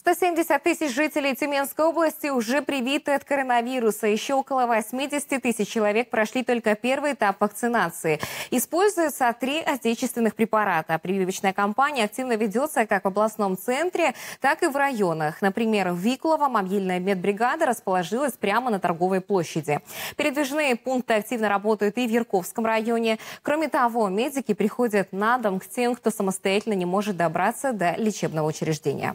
170 тысяч жителей Тюменской области уже привиты от коронавируса. Еще около 80 тысяч человек прошли только первый этап вакцинации. Используются 3 отечественных препарата. Прививочная кампания активно ведется как в областном центре, так и в районах. Например, в Викуловом мобильная медбригада расположилась прямо на торговой площади. Передвижные пункты активно работают и в Ярковском районе. Кроме того, медики приходят на дом к тем, кто самостоятельно не может добраться до лечебного учреждения.